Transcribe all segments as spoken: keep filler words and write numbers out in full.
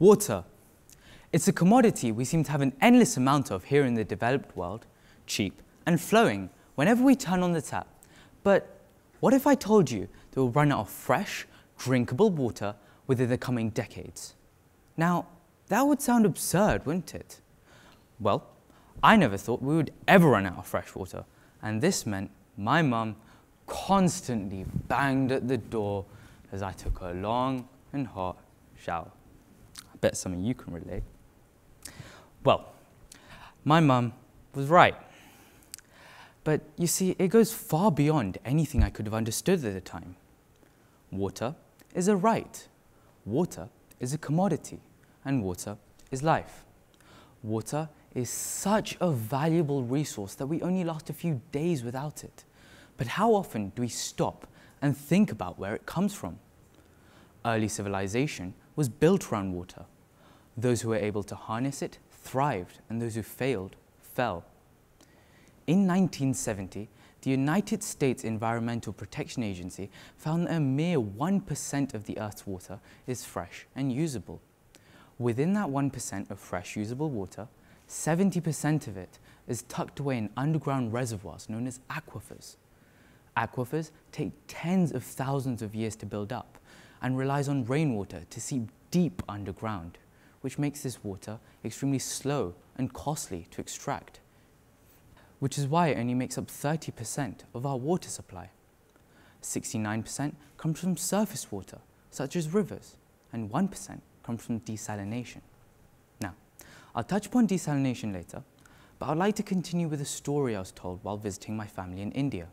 Water. It's a commodity we seem to have an endless amount of here in the developed world, cheap and flowing whenever we turn on the tap. But what if I told you that we'll run out of fresh, drinkable water within the coming decades? Now, that would sound absurd, wouldn't it? Well, I never thought we would ever run out of fresh water, and this meant my mum constantly banged at the door as I took a long and hot shower. I bet some of you can relate. Well, my mum was right. But you see, it goes far beyond anything I could have understood at the time. Water is a right. Water is a commodity, and water is life. Water is such a valuable resource that we only last a few days without it. But how often do we stop and think about where it comes from? Early civilization was built around water. Those who were able to harness it thrived, and those who failed fell. In nineteen seventy, the United States Environmental Protection Agency found that a mere one percent of the Earth's water is fresh and usable. Within that one percent of fresh usable water, seventy percent of it is tucked away in underground reservoirs known as aquifers. Aquifers take tens of thousands of years to build up and relies on rainwater to seep deep underground, which makes this water extremely slow and costly to extract, which is why it only makes up thirty percent of our water supply. sixty-nine percent comes from surface water, such as rivers, and one percent comes from desalination. Now, I'll touch upon desalination later, but I'd like to continue with a story I was told while visiting my family in India.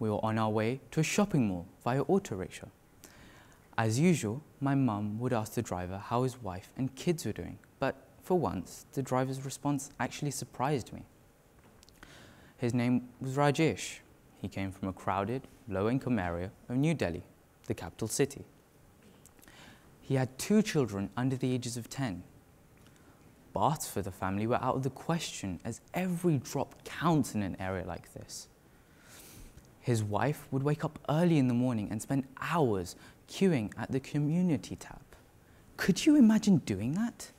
We were on our way to a shopping mall via auto rickshaw. As usual, my mum would ask the driver how his wife and kids were doing, but for once, the driver's response actually surprised me. His name was Rajesh. He came from a crowded, low-income area of New Delhi, the capital city. He had two children under the ages of ten. Baths for the family were out of the question, as every drop counts in an area like this. His wife would wake up early in the morning and spend hours queuing at the community tap. Could you imagine doing that?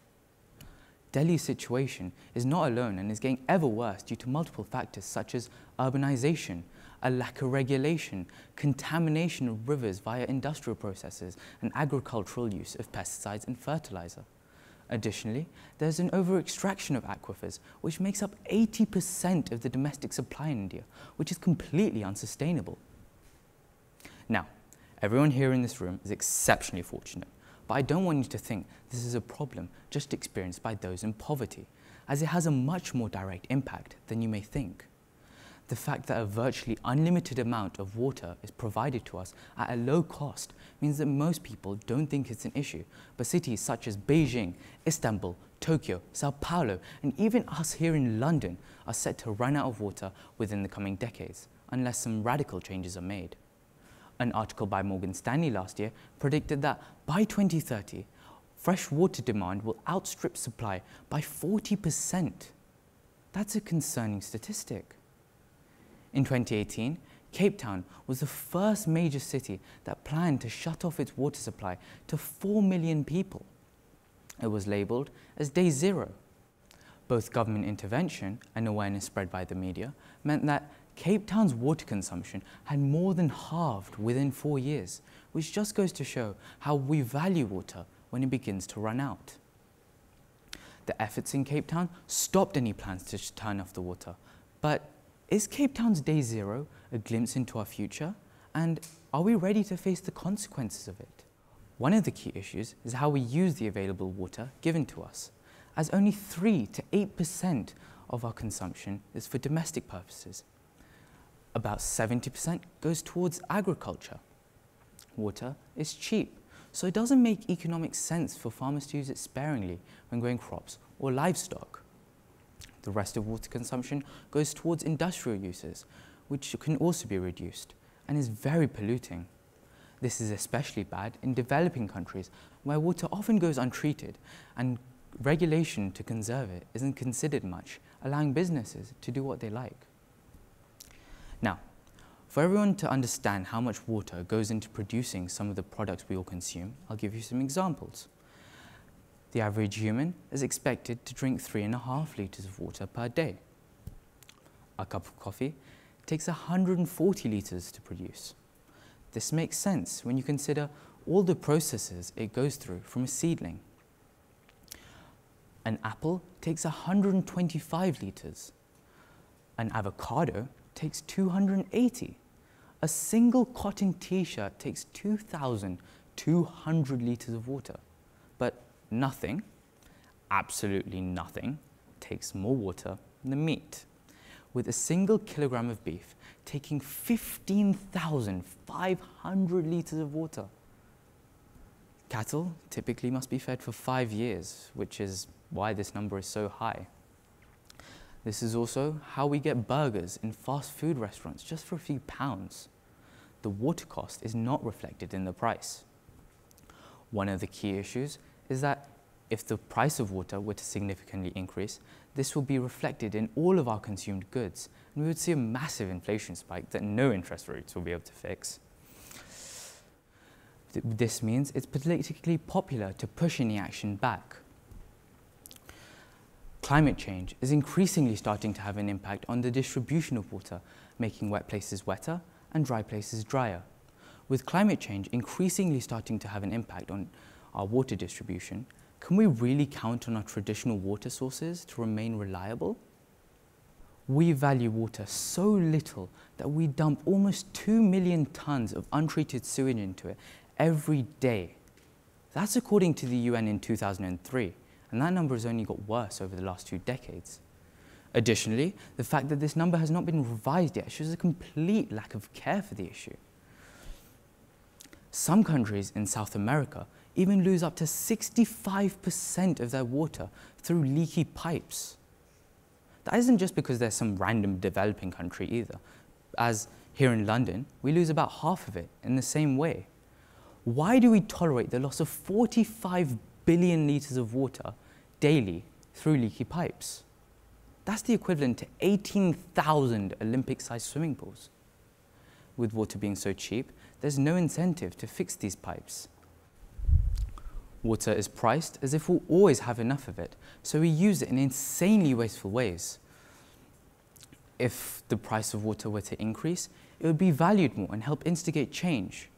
Delhi's situation is not alone and is getting ever worse due to multiple factors such as urbanization, a lack of regulation, contamination of rivers via industrial processes, and agricultural use of pesticides and fertilizer. Additionally, there's an over-extraction of aquifers, which makes up eighty percent of the domestic supply in India, which is completely unsustainable. Now, everyone here in this room is exceptionally fortunate. But I don't want you to think this is a problem just experienced by those in poverty, as it has a much more direct impact than you may think. The fact that a virtually unlimited amount of water is provided to us at a low cost means that most people don't think it's an issue, but cities such as Beijing, Istanbul, Tokyo, Sao Paulo, and even us here in London are set to run out of water within the coming decades, unless some radical changes are made. An article by Morgan Stanley last year predicted that by twenty thirty, fresh water demand will outstrip supply by forty percent. That's a concerning statistic. In twenty eighteen, Cape Town was the first major city that planned to shut off its water supply to four million people. It was labelled as Day Zero. Both government intervention and awareness spread by the media meant that Cape Town's water consumption had more than halved within four years, which just goes to show how we value water when it begins to run out. The efforts in Cape Town stopped any plans to turn off the water, but is Cape Town's Day Zero a glimpse into our future, and are we ready to face the consequences of it? One of the key issues is how we use the available water given to us, as only three to eight percent of our consumption is for domestic purposes. About seventy percent goes towards agriculture. Water is cheap, so it doesn't make economic sense for farmers to use it sparingly when growing crops or livestock. The rest of water consumption goes towards industrial uses, which can also be reduced and is very polluting. This is especially bad in developing countries where water often goes untreated and regulation to conserve it isn't considered much, allowing businesses to do what they like. Now, for everyone to understand how much water goes into producing some of the products we all consume, I'll give you some examples. The average human is expected to drink three and a half litres of water per day. A cup of coffee takes one hundred forty litres to produce. This makes sense when you consider all the processes it goes through from a seedling. An apple takes one hundred twenty-five litres. An avocado takes two hundred eighty. A single cotton t-shirt takes two thousand two hundred litres of water. But nothing, absolutely nothing, takes more water than meat, with a single kilogram of beef taking fifteen thousand five hundred litres of water. Cattle typically must be fed for five years, which is why this number is so high. This is also how we get burgers in fast food restaurants just for a few pounds. The water cost is not reflected in the price. One of the key issues is that if the price of water were to significantly increase, this will be reflected in all of our consumed goods, and we would see a massive inflation spike that no interest rates will be able to fix. This means it's politically popular to push any action back. Climate change is increasingly starting to have an impact on the distribution of water, making wet places wetter and dry places drier. With climate change increasingly starting to have an impact on our water distribution, can we really count on our traditional water sources to remain reliable? We value water so little that we dump almost two million tonnes of untreated sewage into it every day. That's according to the U N in two thousand three, and that number has only got worse over the last two decades. Additionally, the fact that this number has not been revised yet shows a complete lack of care for the issue. Some countries in South America even lose up to sixty-five percent of their water through leaky pipes. That isn't just because there's some random developing country either, as here in London, we lose about half of it in the same way. Why do we tolerate the loss of forty-five billion litres of water daily through leaky pipes? That's the equivalent to eighteen thousand Olympic-sized swimming pools. With water being so cheap, there's no incentive to fix these pipes. Water is priced as if we'll always have enough of it, so we use it in insanely wasteful ways. If the price of water were to increase, it would be valued more and help instigate change.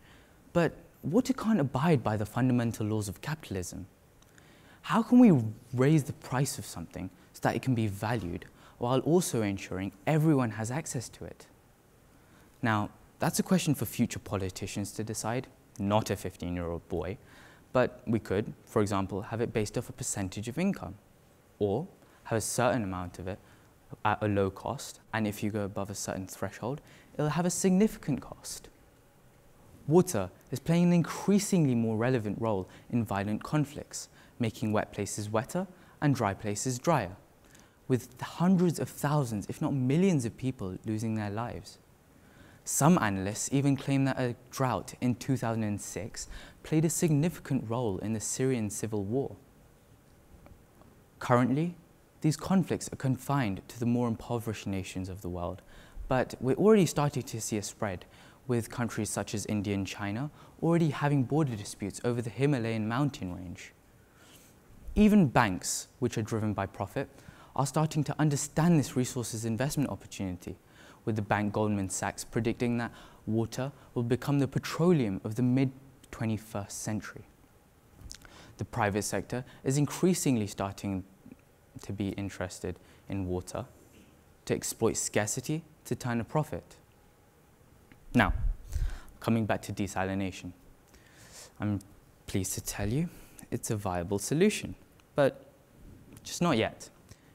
But water can't abide by the fundamental laws of capitalism. How can we raise the price of something so that it can be valued, while also ensuring everyone has access to it? Now, that's a question for future politicians to decide, not a fifteen-year-old boy. But we could, for example, have it based off a percentage of income, or have a certain amount of it at a low cost, and if you go above a certain threshold, it'll have a significant cost. Water is playing an increasingly more relevant role in violent conflicts, making wet places wetter and dry places drier, with hundreds of thousands, if not millions of people losing their lives. Some analysts even claim that a drought in two thousand six played a significant role in the Syrian civil war. Currently, these conflicts are confined to the more impoverished nations of the world, but we're already starting to see a spread, with countries such as India and China already having border disputes over the Himalayan mountain range. Even banks, which are driven by profit, are starting to understand this resource's investment opportunity, with the bank Goldman Sachs predicting that water will become the petroleum of the mid twenty-first century. The private sector is increasingly starting to be interested in water, to exploit scarcity to turn a profit. Now, coming back to desalination, I'm pleased to tell you it's a viable solution, but just not yet.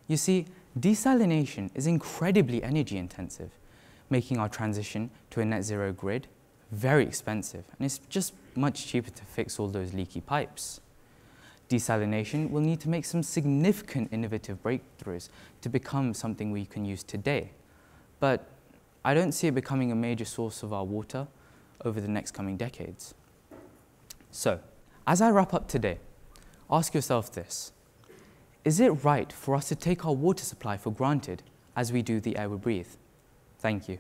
You see, desalination is incredibly energy intensive, making our transition to a net zero grid very expensive, and it's just much cheaper to fix all those leaky pipes. Desalination will need to make some significant innovative breakthroughs to become something we can use today, but I don't see it becoming a major source of our water over the next coming decades. So, as I wrap up today, ask yourself this. Is it right for us to take our water supply for granted as we do the air we breathe? Thank you.